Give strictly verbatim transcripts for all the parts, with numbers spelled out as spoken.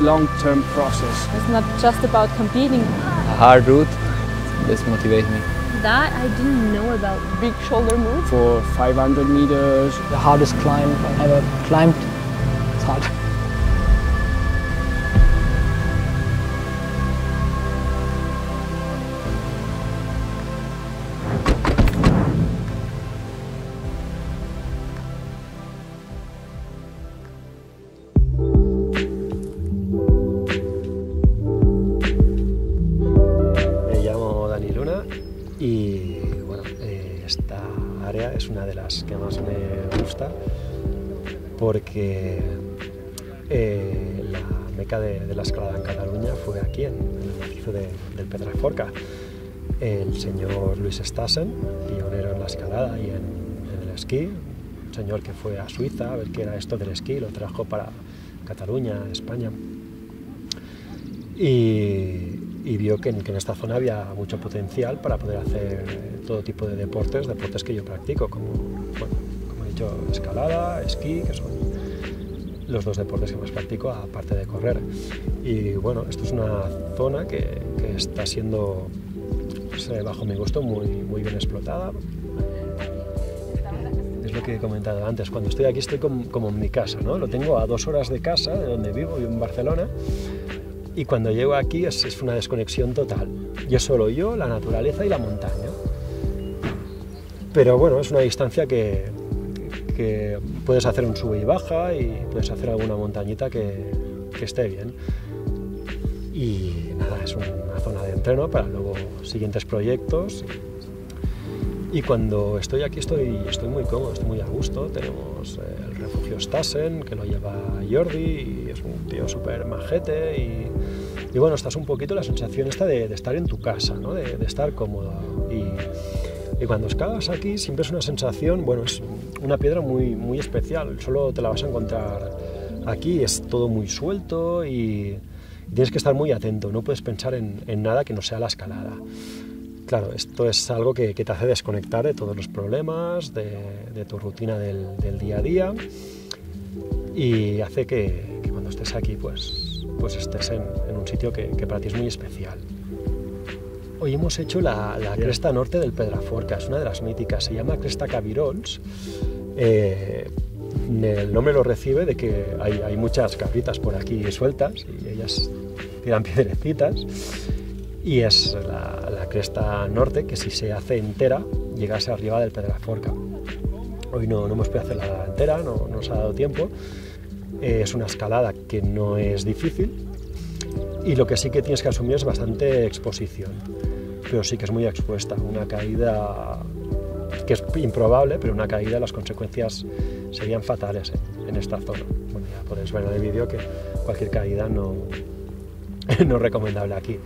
long-term process. It's not just about competing. A hard route, this motivates me. That I didn't know about. Big shoulder move. For five hundred meters. The hardest climb I ever climbed. It's hard. Y bueno, eh, esta área es una de las que más me gusta porque eh, la meca de, de la escalada en Cataluña fue aquí, en, en el macizo de, del Pedraforca. El señor Luis Stassen, pionero en la escalada y en, en el esquí, un señor que fue a Suiza a ver qué era esto del esquí, lo trajo para Cataluña, España. Y, y vio que en, que en esta zona había mucho potencial para poder hacer todo tipo de deportes, deportes que yo practico, como, bueno, como he dicho, escalada, esquí, que son los dos deportes que más practico, aparte de correr. Y bueno, esto es una zona que, que está siendo, pues, bajo mi gusto, muy, muy bien explotada. Es lo que he comentado antes, cuando estoy aquí estoy como, como en mi casa, ¿no? Lo tengo a dos horas de casa, de donde vivo, vivo en Barcelona. Y cuando llego aquí es, es una desconexión total. Yo solo yo, la naturaleza y la montaña. Pero bueno, es una distancia que, que puedes hacer un sube y baja y puedes hacer alguna montañita que, que esté bien. Y nada, es una zona de entreno para luego siguientes proyectos. Y cuando estoy aquí estoy, estoy muy cómodo, estoy muy a gusto. Tenemos el refugio Stassen, que lo lleva Jordi, y es un tío súper majete. Y, y bueno, estás un poquito la sensación esta de, de estar en tu casa, ¿no? de, de estar cómodo. Y, y cuando escalas aquí siempre es una sensación, bueno, es una piedra muy, muy especial. Solo te la vas a encontrar aquí, es todo muy suelto y tienes que estar muy atento. No puedes pensar en, en nada que no sea la escalada. Claro, esto es algo que, que te hace desconectar de todos los problemas, de, de tu rutina del, del día a día, y hace que, que cuando estés aquí pues, pues estés en, en un sitio que, que para ti es muy especial. Hoy hemos hecho la, la cresta norte del Pedraforca, es una de las míticas, se llama Cresta Cabirols. Eh, el nombre lo recibe de que hay, hay muchas cabritas por aquí sueltas y ellas tiran piedrecitas. Y es la, la cresta norte que, si se hace entera, llegase arriba del Pedraforca. Hoy no, no hemos podido hacerla entera, no, no nos ha dado tiempo. Es una escalada que no es difícil y lo que sí que tienes que asumir es bastante exposición, pero sí que es muy expuesta. Una caída que es improbable, pero una caída, las consecuencias serían fatales en, en esta zona. Bueno, ya podéis ver en el vídeo que cualquier caída no, no es recomendable aquí.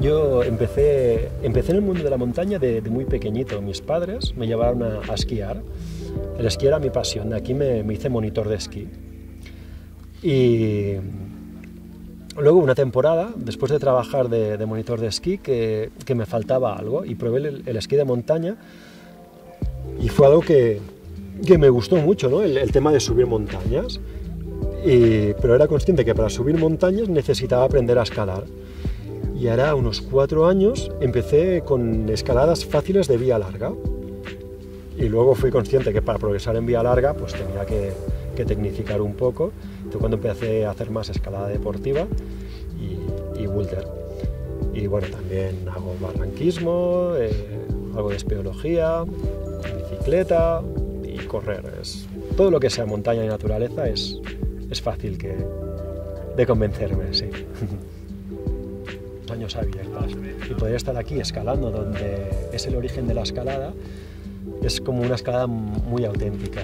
Yo empecé, empecé en el mundo de la montaña de, de muy pequeñito. Mis padres me llevaron a, a esquiar. El esquí era mi pasión. De aquí me, me hice monitor de esquí. Y luego, una temporada, después de trabajar de, de monitor de esquí, que, que me faltaba algo y probé el, el esquí de montaña. Y fue algo que, que me gustó mucho, ¿no? el, el tema de subir montañas. Y, pero era consciente que para subir montañas necesitaba aprender a escalar. Y ahora, unos cuatro años, empecé con escaladas fáciles de vía larga. Y luego fui consciente que para progresar en vía larga pues tenía que, que tecnificar un poco. Entonces, cuando empecé a hacer más escalada deportiva y, y boulder. Y bueno, también hago barranquismo, eh, algo de espeleología, bicicleta y correr. Es, todo lo que sea montaña y naturaleza es, es fácil que, de convencerme, sí. Años abiertas, y poder estar aquí escalando donde es el origen de la escalada es como una escalada muy auténtica.